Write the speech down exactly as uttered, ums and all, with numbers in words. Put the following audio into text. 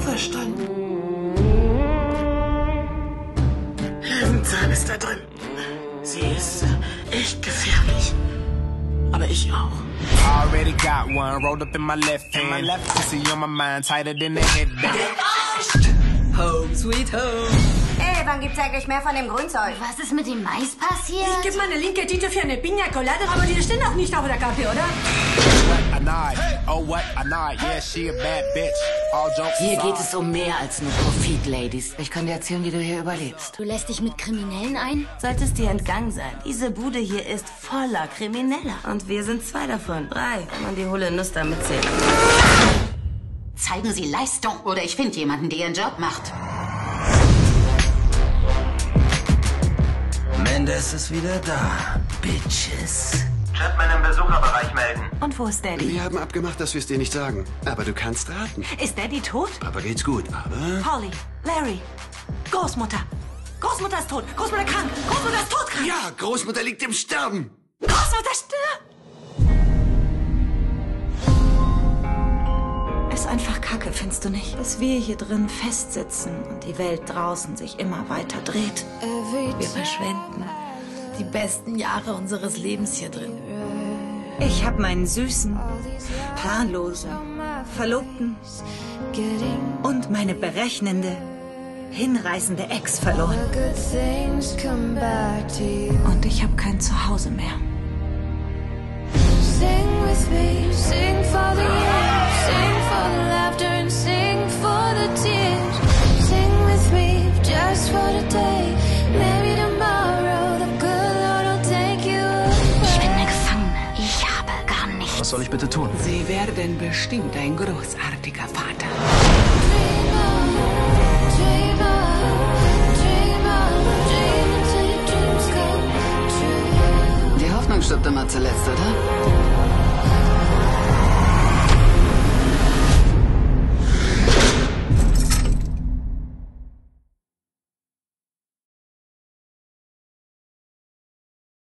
auferstanden. Levenzahn ist da drin. Sie ist echt gefährlich. Aber ich auch. I already got one rolled up in my left hand. My left pussy on my mind tighter than the head down. Home sweet home. Ey, wann gibt's eigentlich mehr von dem Grünzeug? Was ist mit dem Mais passiert? Ich gebe meine linke Tüte für eine Piña Colada, aber die stehen auch nicht auf der Kaffee, oder? Oh, what? I know. Yeah, she a bad bitch. All jokes. Hier geht es um mehr als nur Profit, Ladies. Ich kann dir erzählen, wie du hier überlebst. Du lässt dich mit Kriminellen ein? Solltest dir entgangen sein. Diese Bude hier ist voller Krimineller. Und wir sind zwei davon. Drei. Wenn man die hohle Nuss da mitzählt. Zeigen Sie Leistung, oder ich finde jemanden, der ihren Job macht. Mendes ist wieder da. Bitches. Chatman im Besucherbereich melden. Und wo ist Daddy? Wir haben abgemacht, dass wir es dir nicht sagen. Aber du kannst raten. Ist Daddy tot? Papa geht's gut, aber... Holly, Larry, Großmutter. Großmutter ist tot. Großmutter krank. Großmutter ist todkrank. Ja, Großmutter liegt im Sterben. Großmutter stirbt. Ist einfach Kacke, findest du nicht? Dass wir hier drin festsitzen und die Welt draußen sich immer weiter dreht. Wir verschwenden die besten Jahre unseres Lebens hier drin. Ich habe meinen süßen, planlosen Verlobten und meine berechnende, hinreißende Ex verloren. Und ich habe kein Zuhause mehr. Was soll ich bitte tun? Sie werden bestimmt ein großartiger Vater. Die Hoffnung stirbt immer zuletzt, oder?